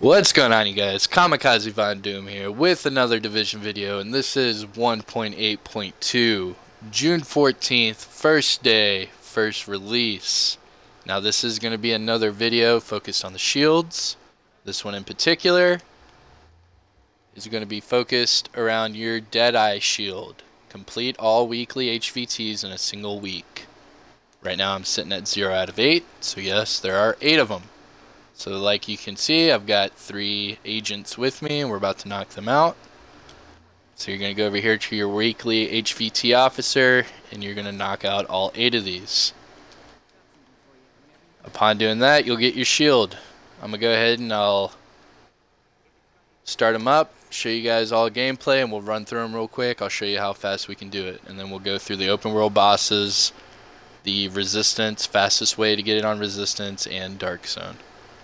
What's going on, you guys? Kamikaze Von Doom here with another Division video, and this is 1.8.2, June 14th, first day, first release. Now this is going to be another video focused on the shields. This one in particular is going to be focused around your Deadeye shield. Complete all weekly HVTs in a single week. Right now I'm sitting at 0 out of 8, so yes, there are 8 of them. So like you can see, I've got 3 agents with me and we're about to knock them out. So you're going to go over here to your weekly HVT officer and you're going to knock out all 8 of these. Upon doing that, you'll get your shield. I'm going to go ahead and I'll start them up, show you guys all gameplay, and we'll run through them real quick. I'll show you how fast we can do it. And then we'll go through the open world bosses, the resistance, fastest way to get it on resistance, and dark zone.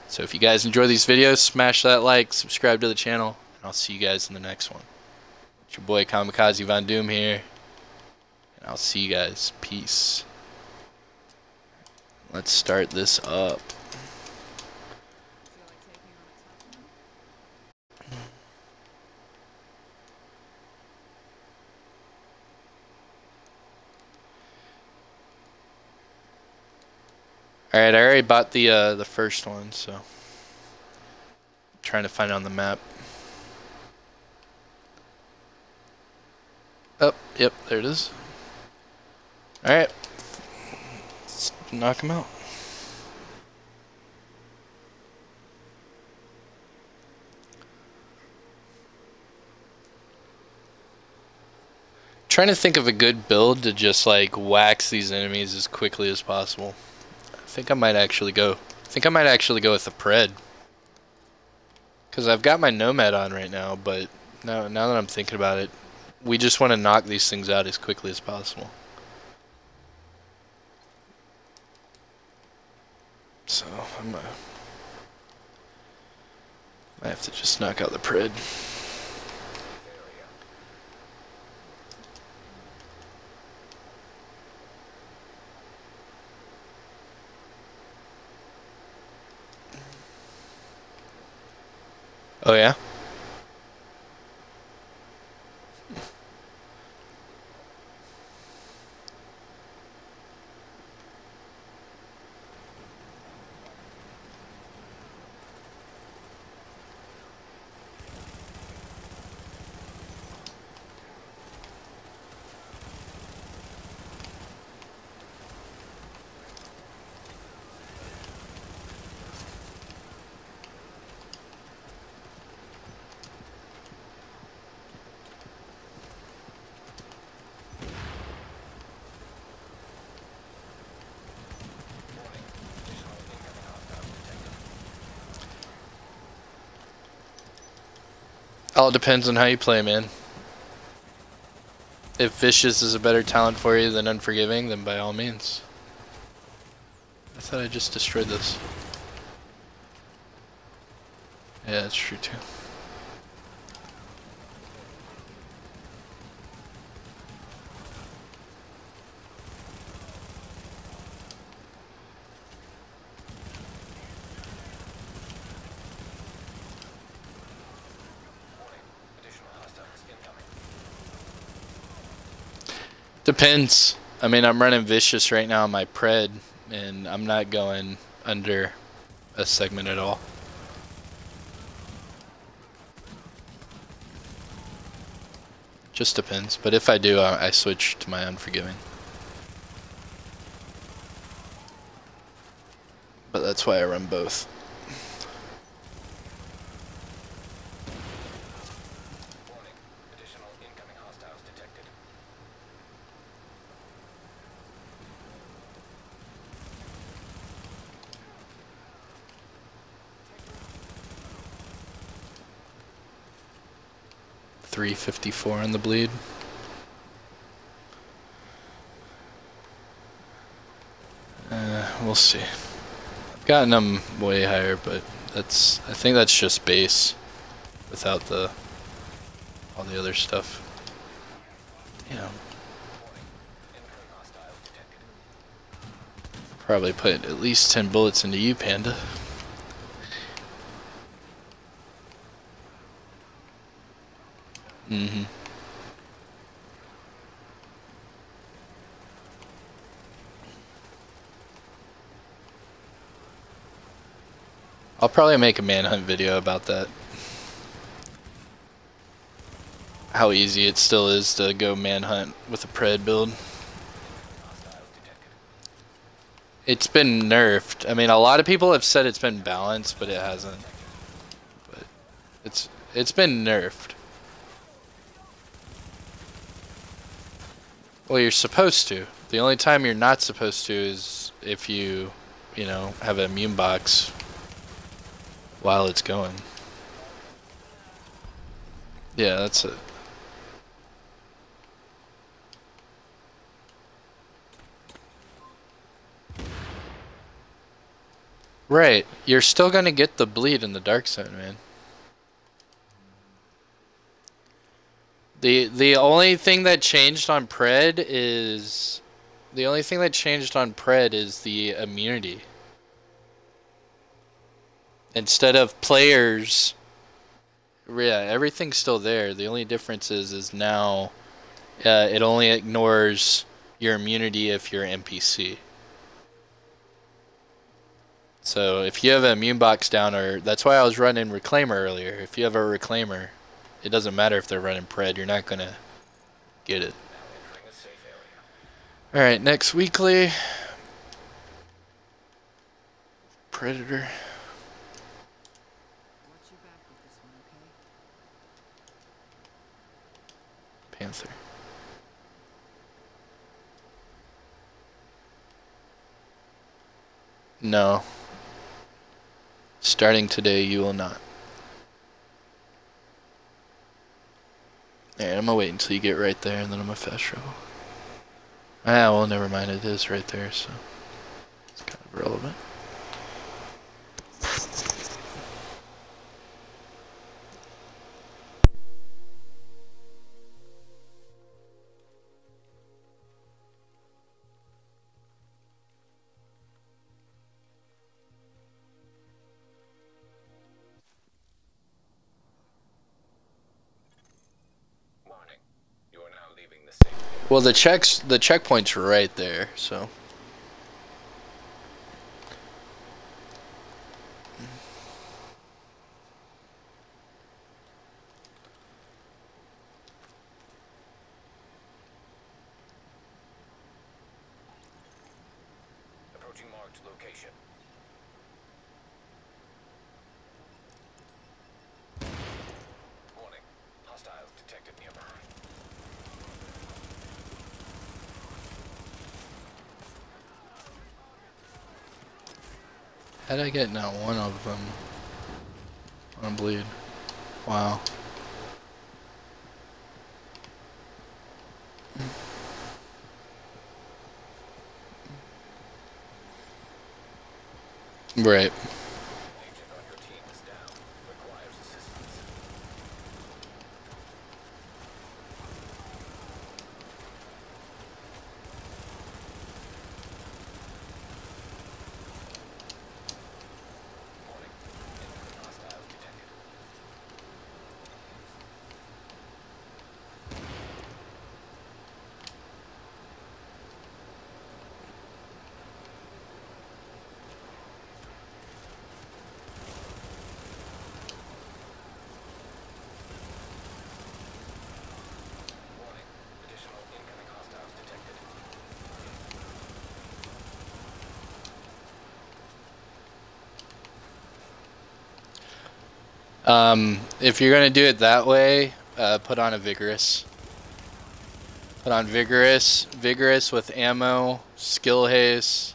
So if you guys enjoy these videos, smash that like, subscribe to the channel, and I'll see you guys in the next one. It's your boy Kamikaze Von Doom here, and I'll see you guys. Peace. Let's start this up. Alright, I already bought the first one, so I'm trying to find it on the map. Oh, yep, there it is. Alright, let's knock him out. Trying to think of a good build to just like wax these enemies as quickly as possible. I think I might actually go with the Pred, because I've got my Nomad on right now, but now that I'm thinking about it, we just want to knock these things out as quickly as possible. So I have to just knock out the Pred. Oh, yeah? All depends on how you play, man. If Vicious is a better talent for you than Unforgiving, then by all means. I thought I just destroyed this. Yeah, that's true too. Depends. I mean, I'm running Vicious right now on my Pred, and I'm not going under a segment at all. Just depends. But if I do, I switch to my Unforgiving. But that's why I run both. .354 on the bleed. We'll see. I've gotten them way higher, but that's, I think that's just base without the all the other stuff. Damn. Probably put at least 10 bullets into you, Panda. Mm-hmm. I'll probably make a manhunt video about that. How easy it still is to go manhunt with a Pred build. It's been nerfed. I mean, a lot of people have said it's been balanced, but it hasn't. But it's been nerfed. Well, you're supposed to. The only time you're not supposed to is if you, have an immune box while it's going. Yeah, that's it. Right, you're still gonna get the bleed in the dark zone, man. The only thing that changed on Pred is the immunity. Instead of players, yeah, everything's still there. The only difference is now it only ignores your immunity if you're NPC. So if you have an immune box down, or that's why I was running Reclaimer earlier. If you have a Reclaimer, it doesn't matter if they're running Pred, you're not gonna get it. All right, next weekly Predator. Panther. No. Starting today, you will not. Alright, I'm gonna wait until you get right there, and then I'm gonna fast travel. Ah, well, never mind, it is right there, so it's kind of relevant. Well, the checkpoint's right there, so. Approaching marked location. Warning, hostiles detected nearby. How'd I get not one of them on bleed? Wow. Right. If you're gonna do it that way, put on a Vigorous. Put on Vigorous with ammo, skill haste.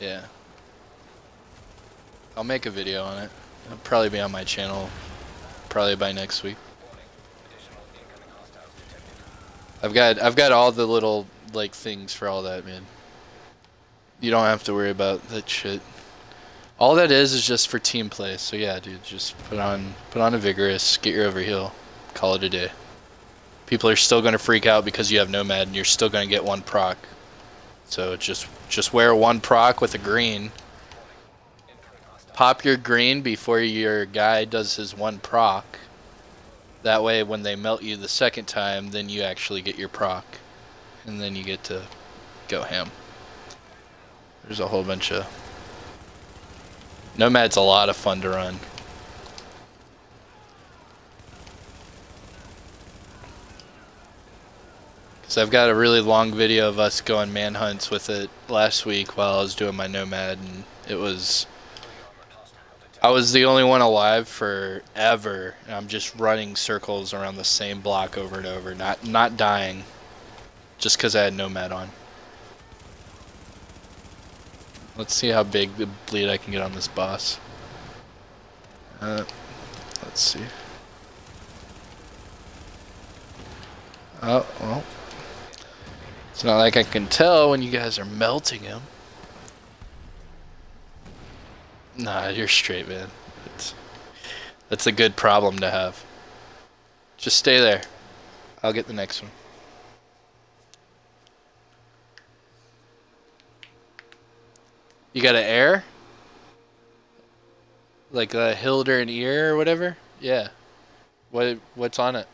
Yeah. I'll make a video on it. It'll probably be on my channel, probably by next week. I've got all the little things for all that, man. You don't have to worry about that shit. All that is just for team play, so yeah, dude, just put on a Vigorous, get your overheal, call it a day. People are still gonna freak out because you have Nomad and you're still gonna get one proc. So just wear one proc with a green. Pop your green before your guy does his one proc. That way when they melt you the second time, then you actually get your proc. And then you get to go ham. There's a whole bunch of... Nomad's a lot of fun to run. So I've got a really long video of us going manhunts with it last week while I was doing my Nomad, and it was... I was the only one alive forever, and I'm just running circles around the same block over and over, not dying, just because I had Nomad on. Let's see how big the bleed I can get on this boss. Let's see. Oh, well. It's not like I can tell when you guys are melting him. Nah, you're straight, man. That's a good problem to have. Just stay there. I'll get the next one. You got an air? Like a Hilder and ear or whatever? Yeah. What's on it?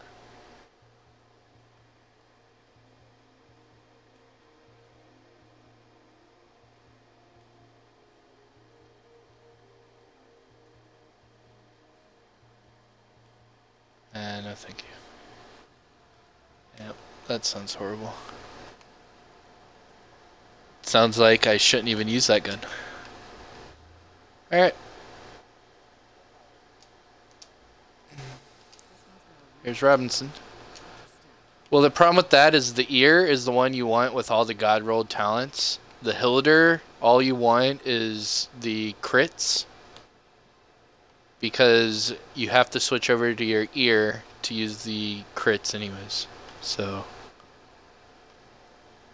No, thank you. Yep, that sounds horrible. Sounds like I shouldn't even use that gun. Alright. Here's Robinson. Well, the problem with that is the ear is the one you want with all the god rolled talents. The Hilder, all you want is the crits. Because you have to switch over to your ear to use the crits anyways. So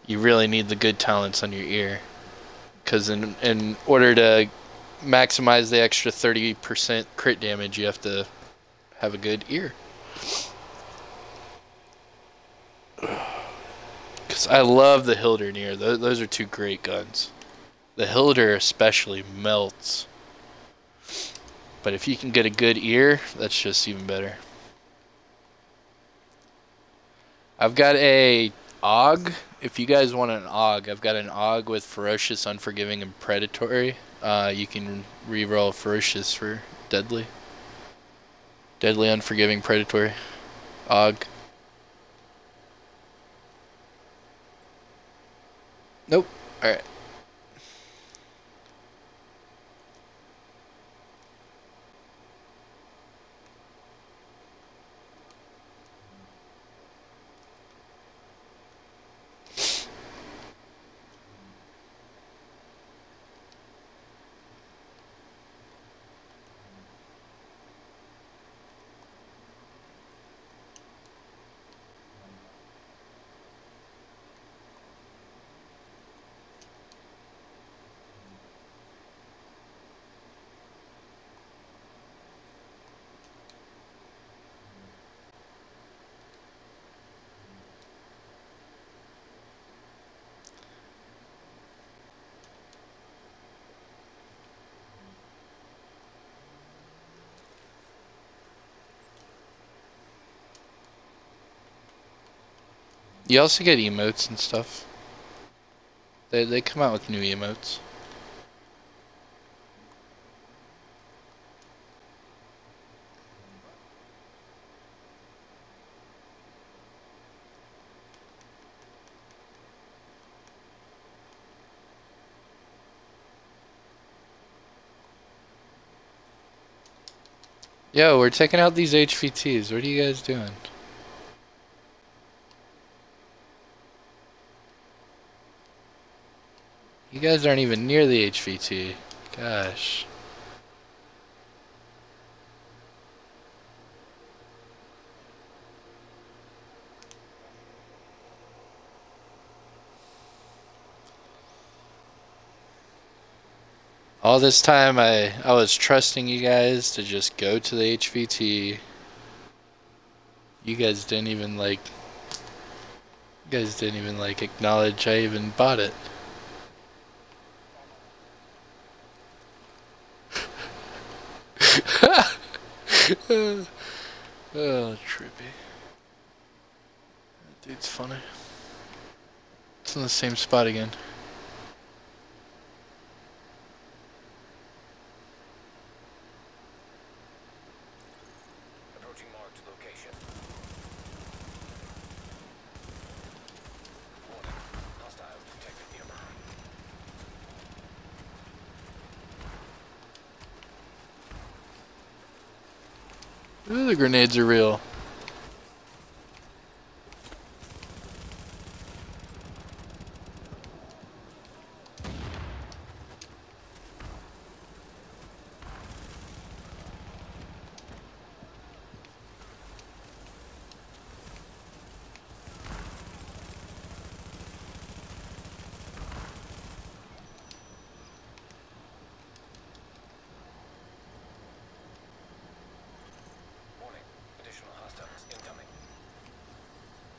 you really need the good talents on your ear. Because in order to maximize the extra 30% crit damage, you have to have a good ear. Because I love the Hilder and ear. Those are two great guns. The Hilder especially melts. But if you can get a good ear, that's just even better. I've got a AUG. If you guys want an AUG, I've got an AUG with Ferocious, Unforgiving, and Predatory. You can reroll Ferocious for Deadly. Deadly, Unforgiving, Predatory. AUG. Nope. Alright. You also get emotes and stuff. They come out with new emotes. Yo, we're taking out these HVTs. What are you guys doing? You guys aren't even near the HVT. Gosh. All this time I was trusting you guys to just go to the HVT. You guys didn't even like... You guys didn't even like acknowledge I even bought it. Oh, trippy. That dude's funny. It's in the same spot again. Approaching marked location. Warning. Hostile detected nearby. Ooh, the grenades are real.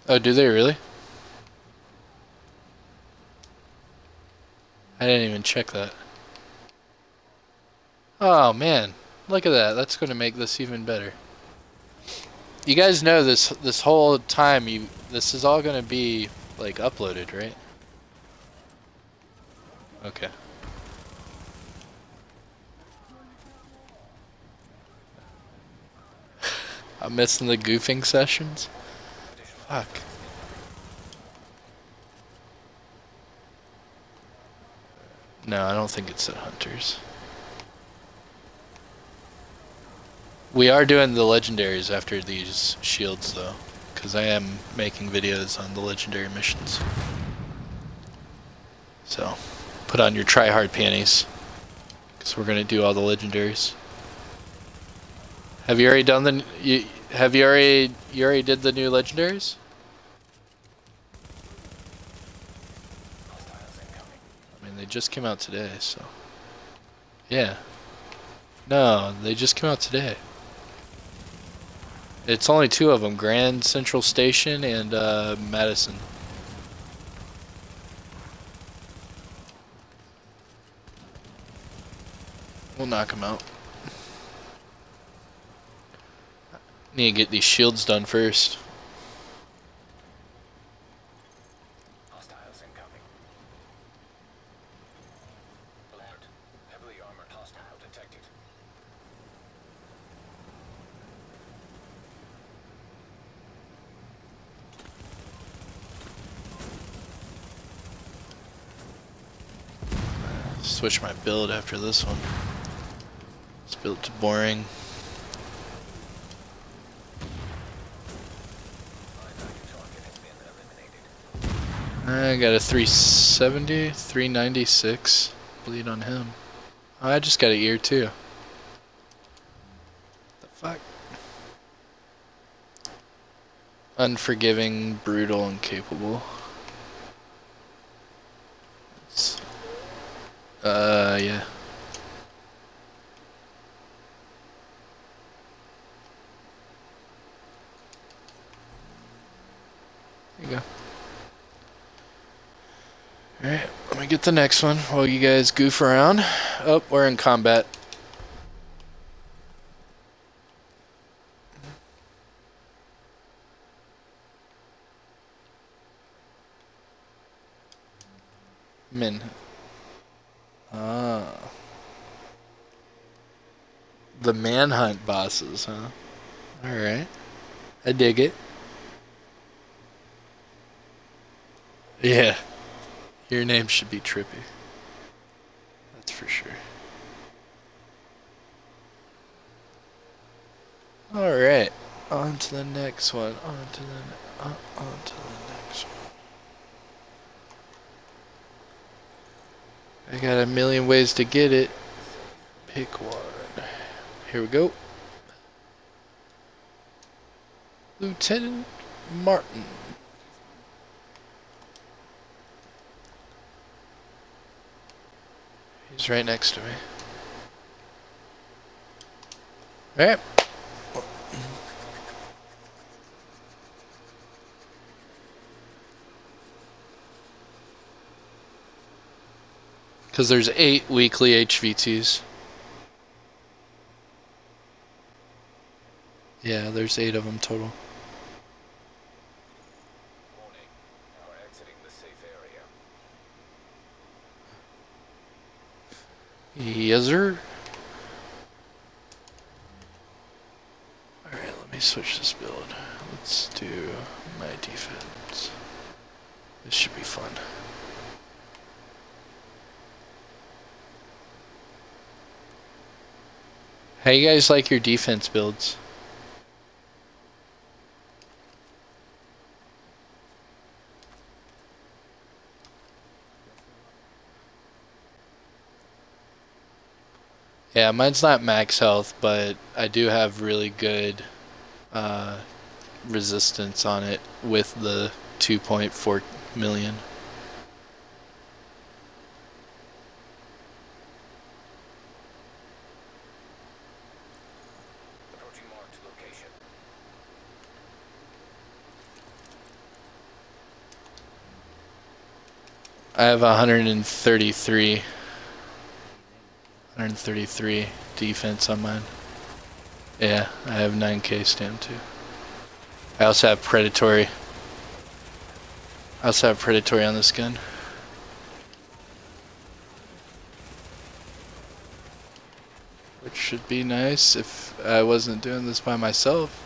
Oh, do they really? I didn't even check that. Oh man, look at that. That's going to make this even better. You guys know this whole time this is all going to be like uploaded, right? Okay. I'm missing the goofing sessions. Fuck. No, I don't think it's at Hunters. We are doing the legendaries after these shields though, because I am making videos on the legendary missions. So, put on your try-hard panties, because we're gonna do all the legendaries. Have you already done the? You already did the new legendaries? I mean, they just came out today, so. Yeah. No, they just came out today. It's only two of them, Grand Central Station and Madison. We'll knock them out. Need to get these shields done first. Hostiles incoming. Alert. Heavily armored hostile detected. Switch my build after this one. It's built to boring. I got a 370, 396 bleed on him. Oh, I just got an ear too. The fuck? Unforgiving, brutal, incapable. It's, yeah. There you go. Alright, let me get the next one while you guys goof around. Oh, we're in combat. Min. Ah. The manhunt bosses, huh? Alright. I dig it. Yeah. Your name should be trippy. That's for sure. Alright. On to the next one. On to the next one. I got a million ways to get it. Pick one. Here we go. Lieutenant Martin. He's right next to me. Alright. Because there's 8 weekly HVTs. Yeah, there's 8 of them total. Yes, sir. Alright, let me switch this build. Let's do my defense. This should be fun. How you guys like your defense builds? Yeah, mine's not max health, but I do have really good resistance on it with the 2.4 million. Approaching marked location. I have 133 defense on mine. Yeah, I have 9k stamina too. I also have Predatory. I also have Predatory on this gun. Which should be nice if I wasn't doing this by myself.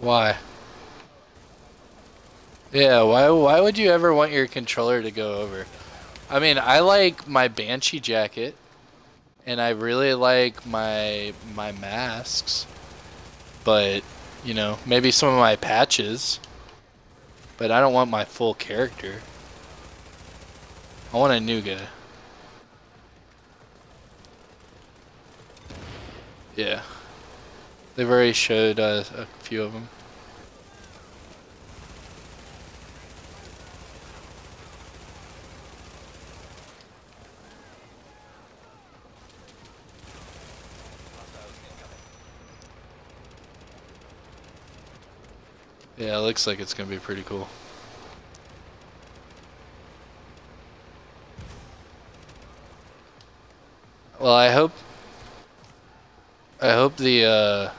Why? Yeah, why would you ever want your controller to go over? I mean, I like my Banshee jacket, and I really like my masks, but, you know, maybe some of my patches, but I don't want my full character. I want a new guy. Yeah. They've already showed a few of them. Yeah, it looks like it's going to be pretty cool. Well, I hope the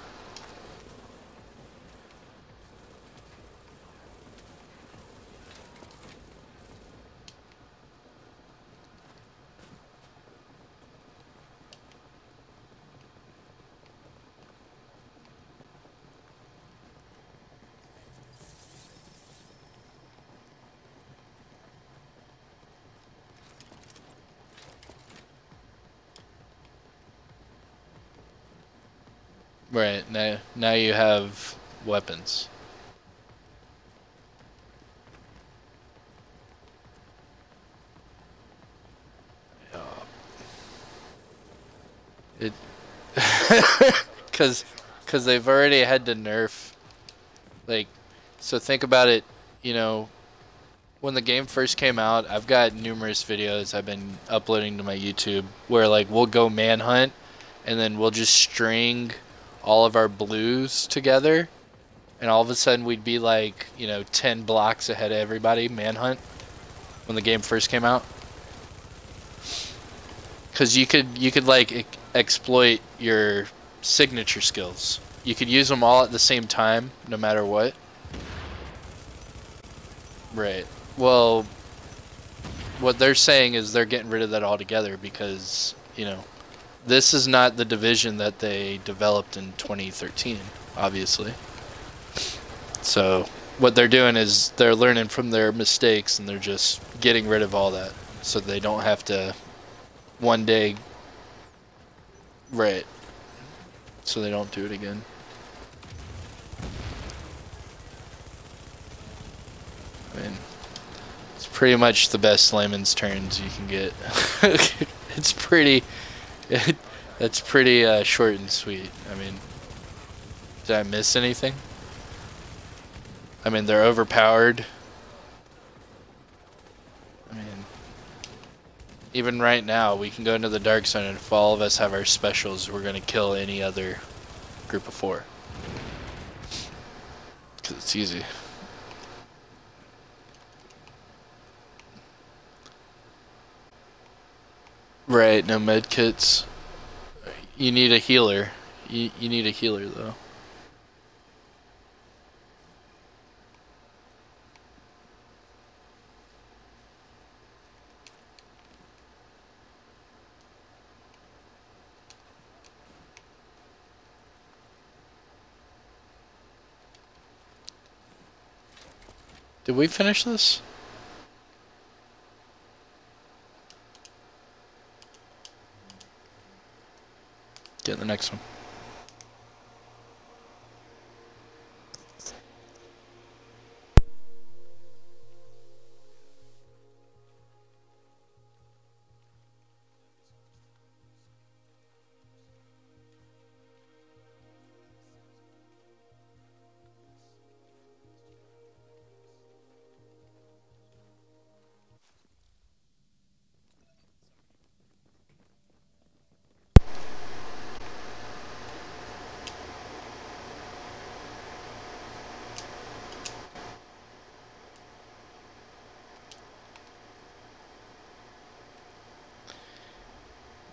right, now you have weapons. It, 'cause they've already had to nerf. Like, so think about it, you know, when the game first came out, I've got numerous videos I've been uploading to my YouTube where, like, we'll go manhunt and then we'll just string all of our blues together, and all of a sudden we'd be like, you know, 10 blocks ahead of everybody manhunt when the game first came out, because you could like exploit your signature skills. You could use them all at the same time no matter what. Right, well, what they're saying is they're getting rid of that altogether because, you know, this is not the Division that they developed in 2013, obviously. So what they're doing is they're learning from their mistakes and they're just getting rid of all that so they don't have to one day... Right. So they don't do it again. I mean, it's pretty much the best layman's terms you can get. It's pretty... That's pretty short and sweet. I mean, did I miss anything? I mean, they're overpowered. Even right now, we can go into the Dark Zone, and if all of us have our specials, we're going to kill any other group of four. Because it's easy. Right, no med kits. You need a healer. You need a healer, though. Did we finish this? Get the next one.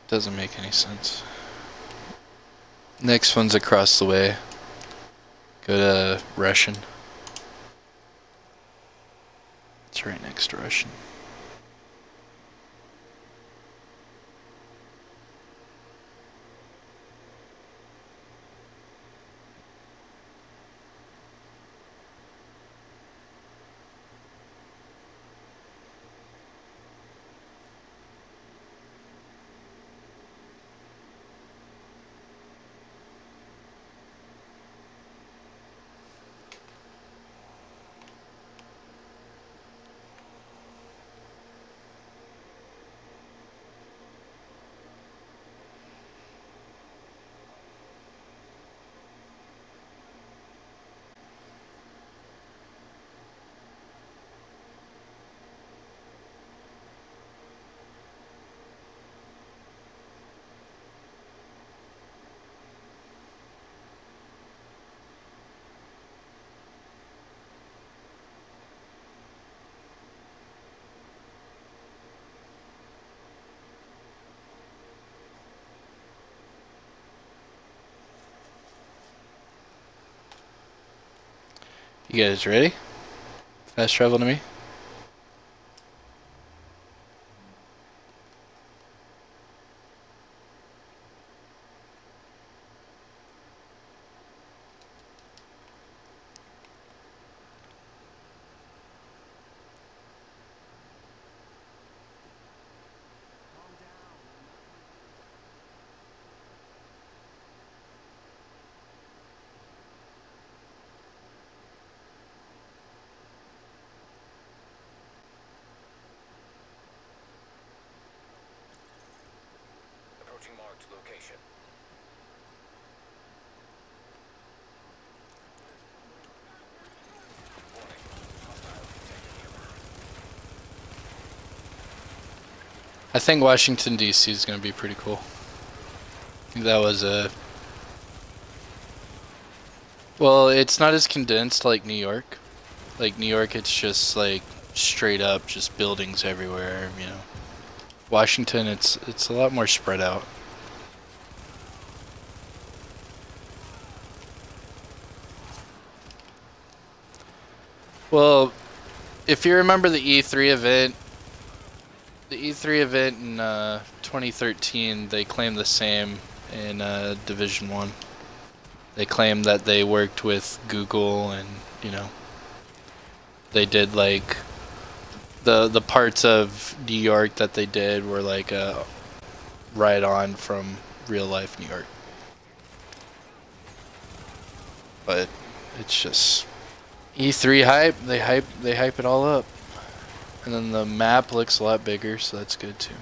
Doesn't make any sense. Next one's across the way. Go to Russian. It's right next to Russian. You guys ready? Fast travel to me. Location. I think Washington DC is going to be pretty cool. I think that was a... Well, it's not as condensed like New York. Like New York, it's just like straight up just buildings everywhere, you know. Washington, it's a lot more spread out. Well, if you remember the E3 event in 2013, they claimed the same in Division 1. They claimed that they worked with Google and, you know, they did like the parts of New York that they did were like right on from real life New York. But it's just E3 hype, they hype it all up. And then the map looks a lot bigger, so that's good too.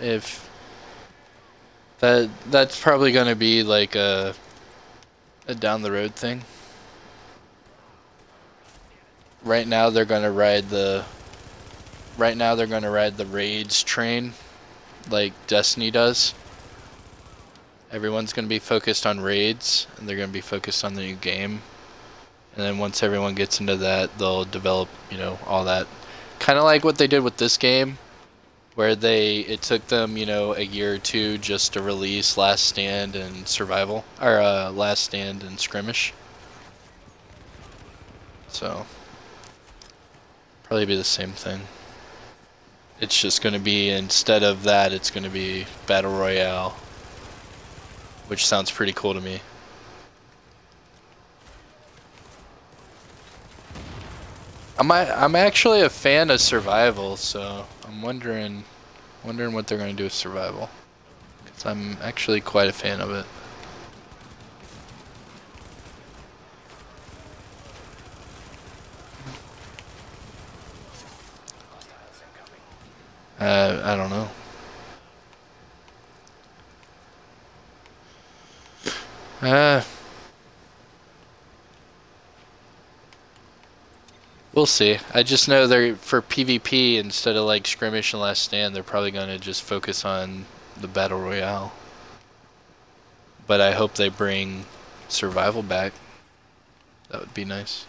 If that's probably going to be like a a down the road thing. Right now they're gonna ride the rage train, like Destiny does. Everyone's gonna be focused on raids, and they're gonna be focused on the new game. And then once everyone gets into that, they'll develop, you know, all that. Kind of like what they did with this game, where it took them, you know, a year or two just to release Last Stand and Survival, or Last Stand and Skirmish. So, probably be the same thing. It's just going to be, instead of that, it's going to be Battle Royale, which sounds pretty cool to me. I'm actually a fan of Survival, so I'm wondering what they're going to do with Survival, because I'm actually quite a fan of it. I don't know. We'll see. I just know they're, for PvP, instead of like Skirmish and Last Stand, they're probably going to just focus on the Battle Royale. But I hope they bring Survival back. That would be nice.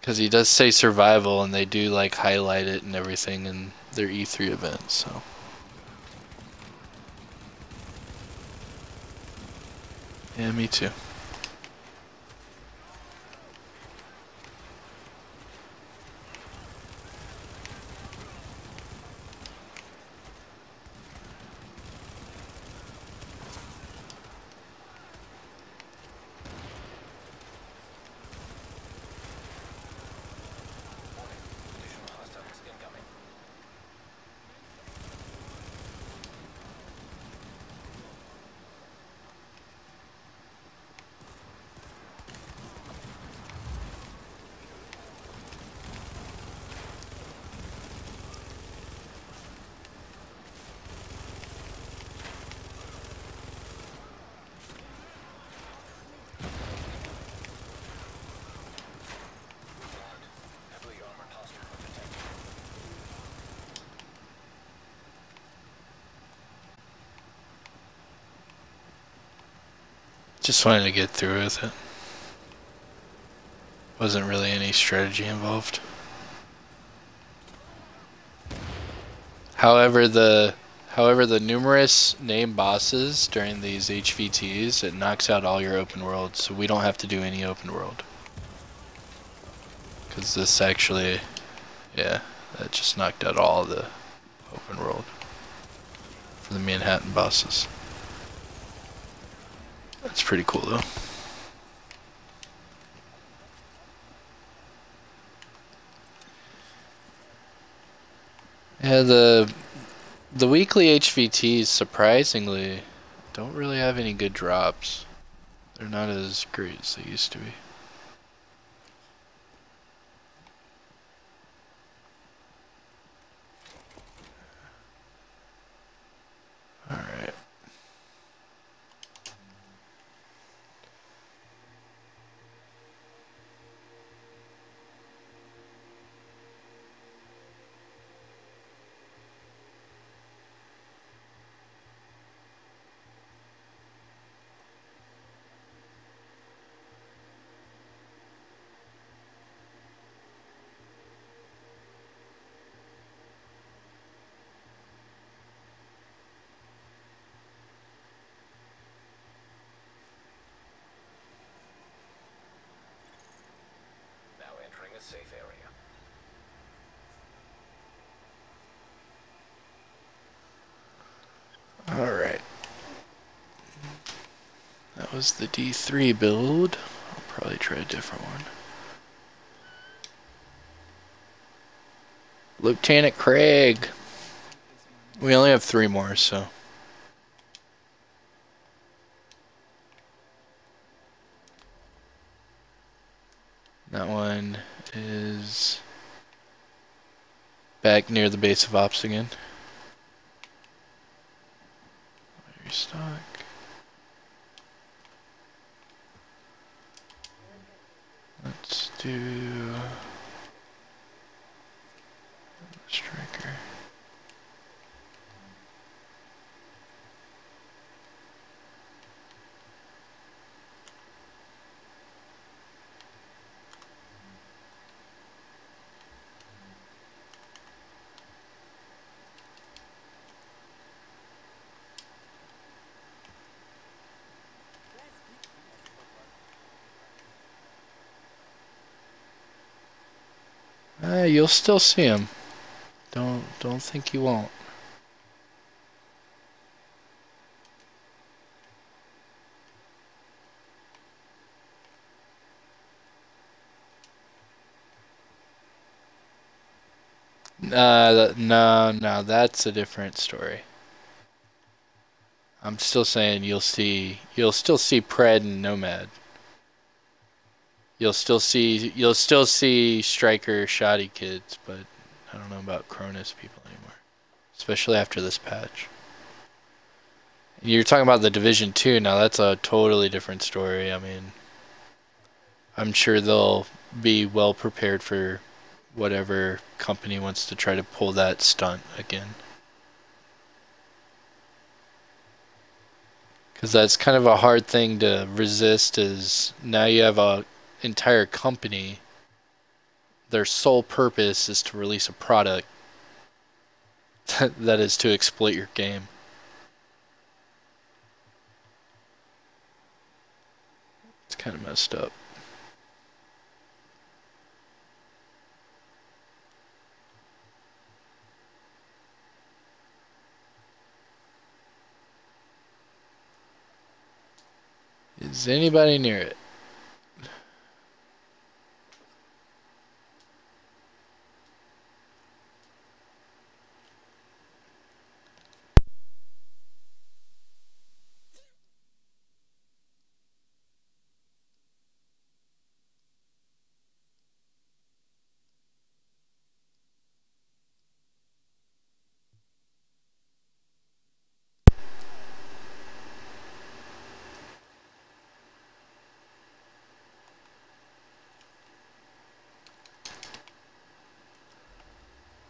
Because he does say Survival, and they do like highlight it and everything in their E3 event, so. Yeah, me too. Just wanted to get through with it. Wasn't really any strategy involved. However, the numerous name bosses during these HVTs, it knocks out all your open world, so we don't have to do any open world. Because this actually, yeah, that just knocked out all the open world for the Manhattan bosses. That's pretty cool, though. Yeah, the weekly HVTs, surprisingly, don't really have any good drops. They're not as great as they used to be. Safe area. Alright. That was the D3 build. I'll probably try a different one. Lieutenant Craig! We only have 3 more, so. That one is back near the base of ops again. Restock. do Striker. You'll still see him. Don't think you won't. No, that's a different story. I'm still saying you'll still see Pred and Nomad. You'll still see Striker, Shoddy kids, but I don't know about Cronus people anymore, especially after this patch. You're talking about the Division 2 now. That's a totally different story. I mean, I'm sure they'll be well prepared for whatever company wants to try to pull that stunt again. Because that's kind of a hard thing to resist. Is now you have a entire company, their sole purpose is to release a product that is to exploit your game. It's kind of messed up. Is anybody near it?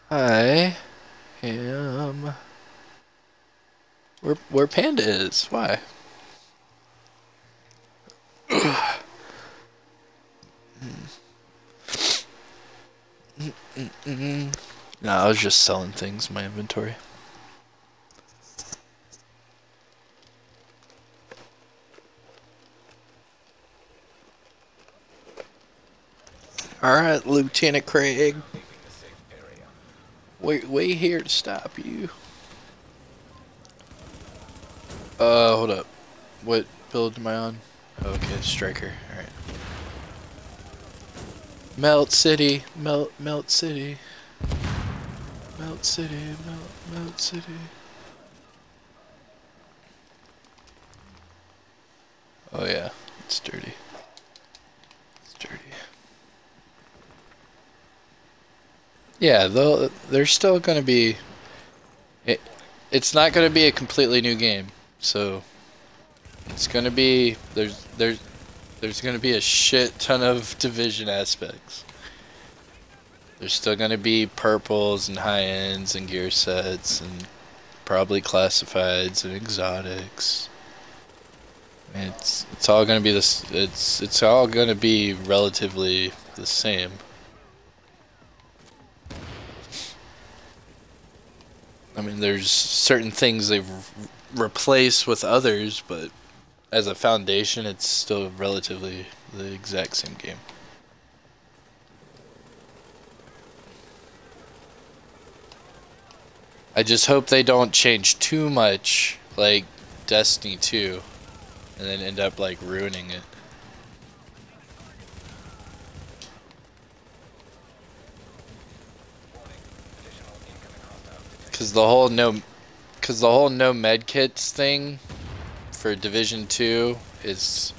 I am where Panda is. Why? Nah, I was just selling things in my inventory. All right, Lieutenant Craig. We're here to stop you. Hold up. What build am I on? Okay, Striker. Alright. Melt City. Melt City. Melt City. Melt City. Oh yeah, it's dirty. It's dirty. Yeah, there's still going to be... It's not going to be a completely new game, so... It's going to be... There's going to be a shit ton of Division aspects. There's still going to be purples and high-ends and gear sets and probably classifieds and exotics. And it's all going to be this... It's all going to be relatively the same. I mean, there's certain things they've replaced with others, but as a foundation, it's still relatively the exact same game. I just hope they don't change too much, like Destiny 2, and then end up, like, ruining it. Cause the whole no med kits thing for Division 2 is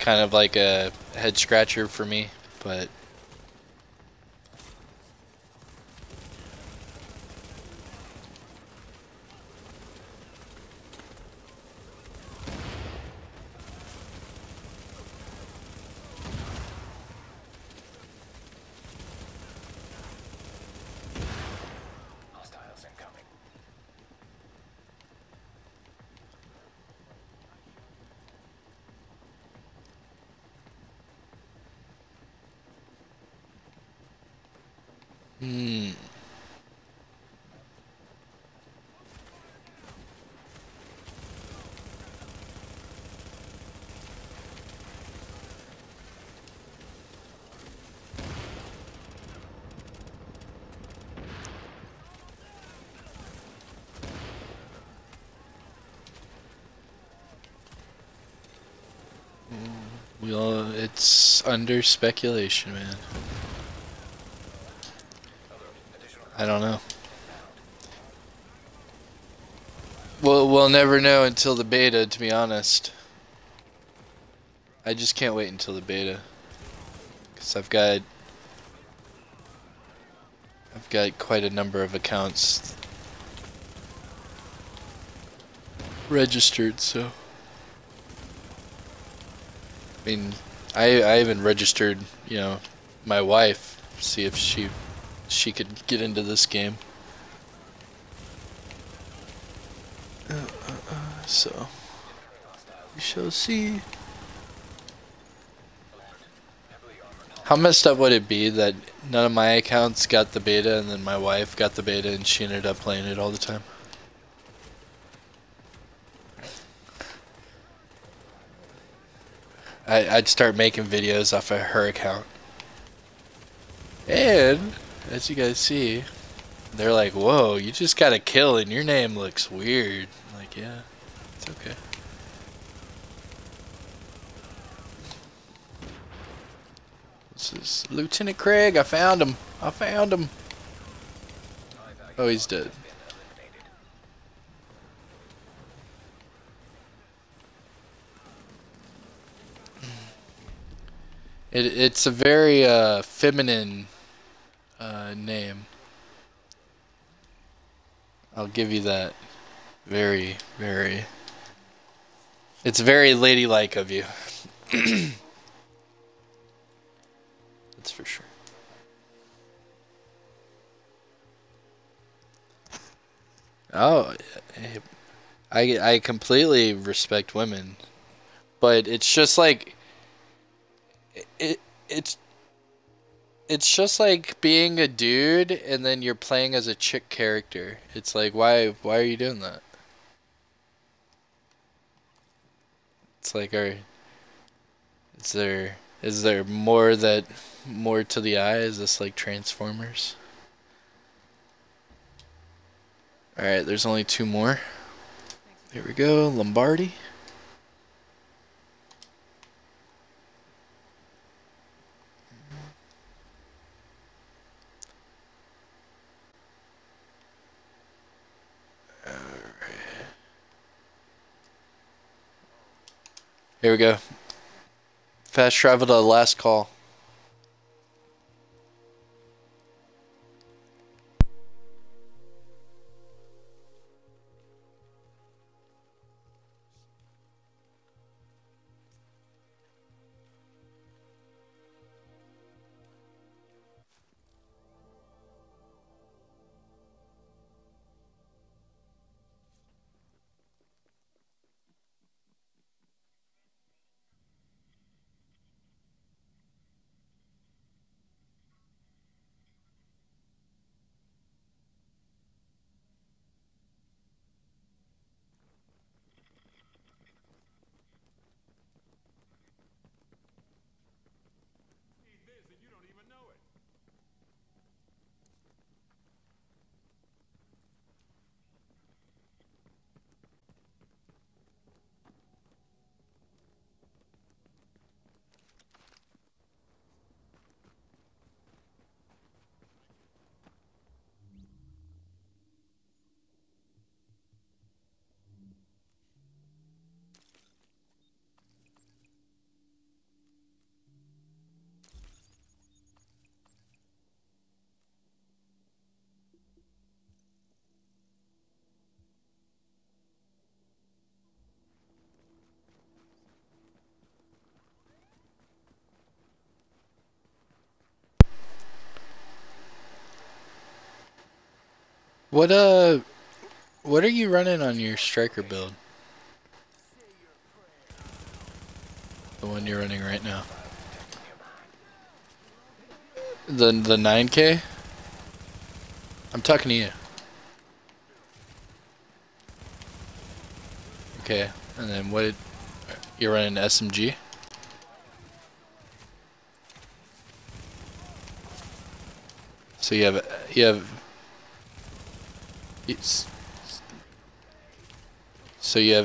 kind of like a head scratcher for me, but Hmm. It's under speculation, man. I don't know. We'll never know until the beta, to be honest. I just can't wait until the beta, because I've got quite a number of accounts registered, so I mean, I even registered, you know, my wife, see if she could get into this game. So we shall see. How messed up would it be that none of my accounts got the beta, and then my wife got the beta, and she ended up playing it all the time? I'd start making videos off of her account. And, as you guys see, they're like, whoa, you just got a kill and your name looks weird. I'm like, yeah, it's okay. This is Lieutenant Craig. I found him. I found him. Oh, he's dead. It's a very feminine name. I'll give you that. Very, very. It's very ladylike of you. That's for sure. Oh, I completely respect women, but it's just like. It's just like being a dude and then you're playing as a chick character. It's like, why are you doing that? It's like, is there more to the eye? Is this like Transformers? All right, there's only two more. Here we go, Lombardi. Here we go. Fast travel to the last call. What are you running on your Striker build? The one you're running right now. The 9K? I'm talking to you. Okay, and then what? You're running an SMG? So you have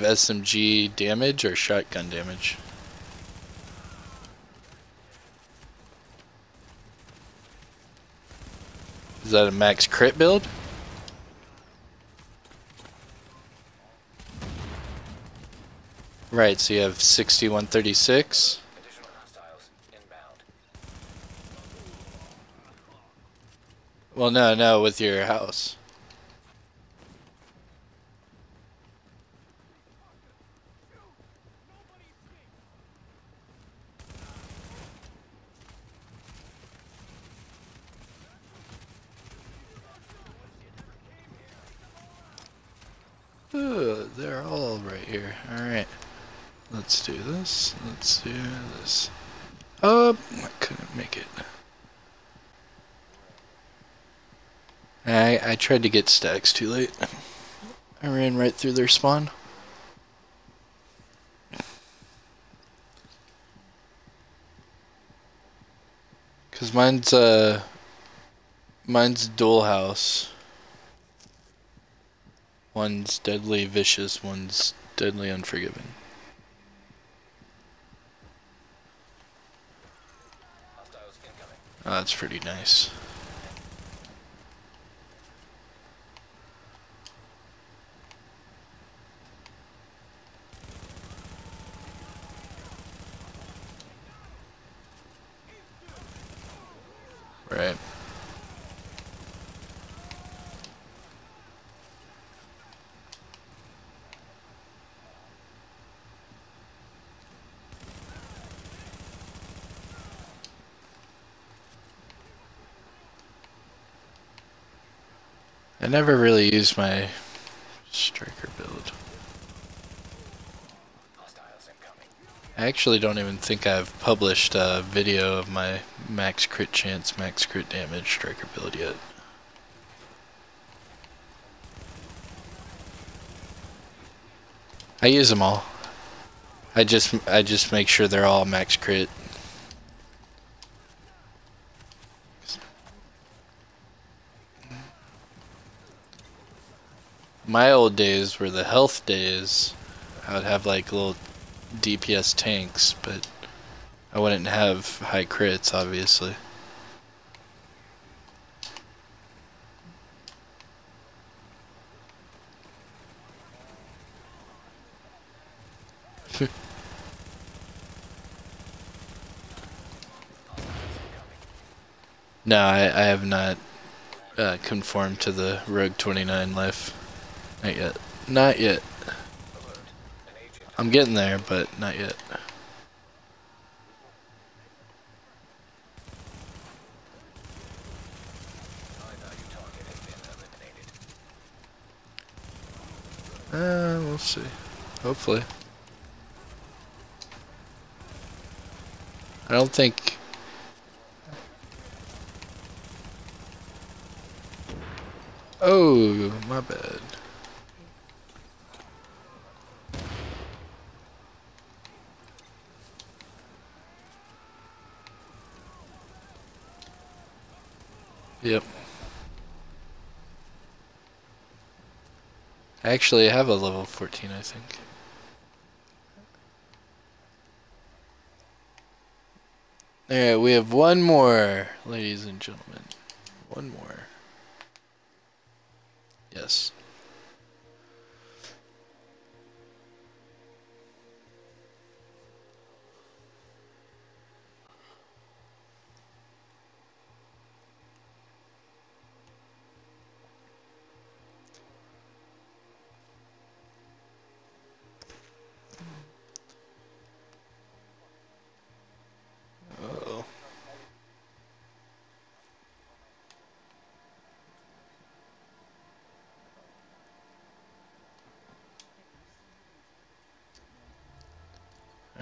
SMG damage or shotgun damage? Is that a max crit build? Right, so you have 6136. Well, no, with your house. Ooh, they're all right here. Alright. Let's do this. Let's do this. I couldn't make it. I tried to get stacks too late. I ran right through their spawn. Cause mine's Dollhouse. One's Deadly Vicious, one's Deadly Unforgiving. Oh, that's pretty nice. Right. I never really used my Striker build. I actually don't even think I've published a video of my max crit chance, max crit damage Striker build yet. I use them all. I just make sure they're all max crit. My old days were the health days. I would have like little DPS tanks, but I wouldn't have high crits, obviously. No, I have not conformed to the Rogue 29 life. Not yet. Not yet. I'm getting there, but not yet. We'll see. Hopefully. I don't think... Oh, my bad. Yep. I actually have a level 14, I think. Alright, we have one more, ladies and gentlemen. One more. Yes.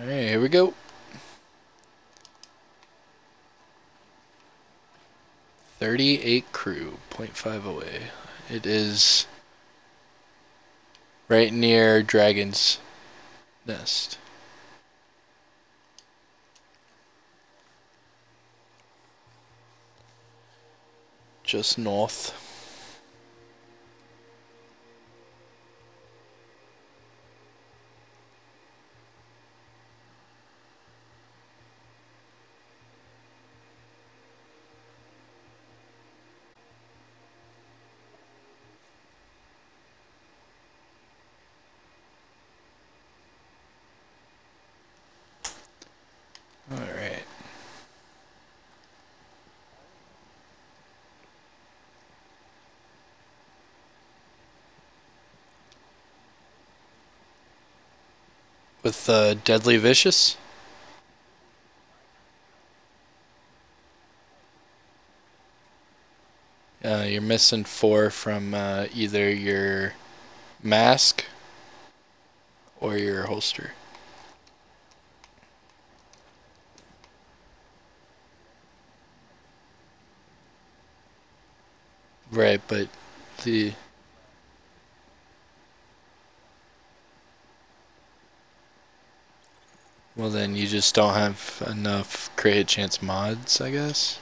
Alright, here we go. 38 crew, 0.5 away. It is right near Dragon's Nest. Just north. With Deadly Vicious? You're missing 4 from either your mask or your holster. Right, but the... Well then, you just don't have enough create chance mods, I guess?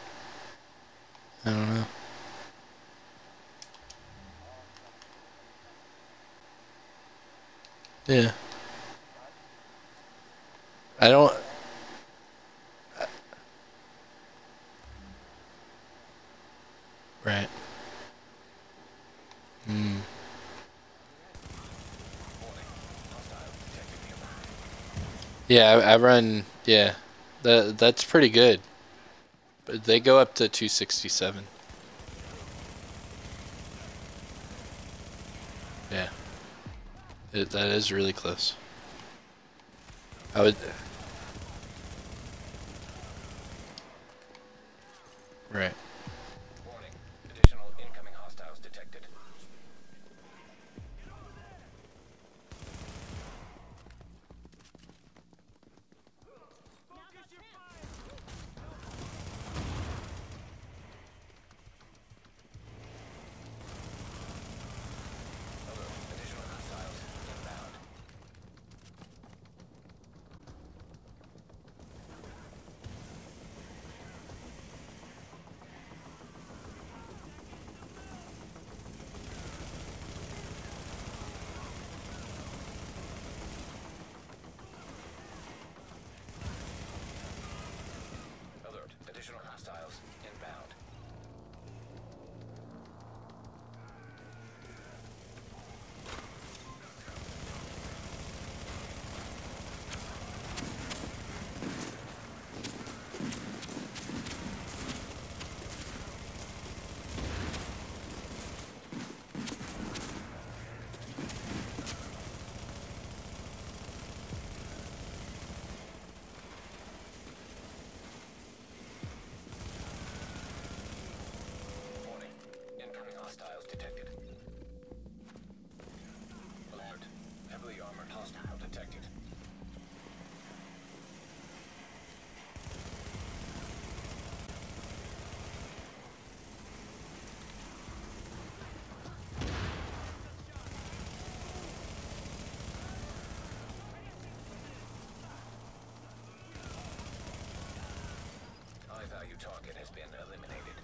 I don't know. Yeah. I don't... Right. Yeah, I run, yeah, that's pretty good. But they go up to 267. Yeah. That is really close. I would... Right. Warning. Additional incoming hostiles detected. Hostiles inbound. Hostiles detected. Alert. Heavily armored hostile detected. High value target has been eliminated.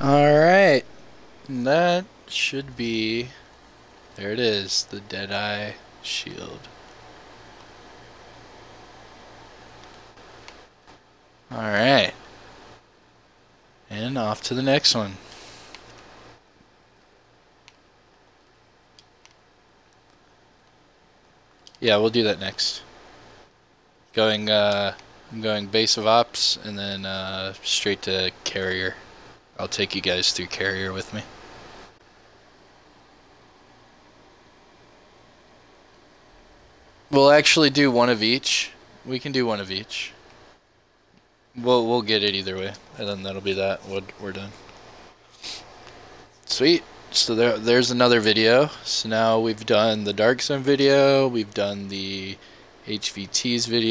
Alright, that should be, there it is, the Deadeye shield. Alright, and off to the next one. Yeah, we'll do that next. Going, I'm going base of ops and then straight to carrier. I'll take you guys through carrier with me. We'll actually do one of each. We can do one of each. We'll get it either way, and then that'll be that. We're done. Sweet. So there's another video. So now we've done the Dark Zone video, we've done the HVT's video.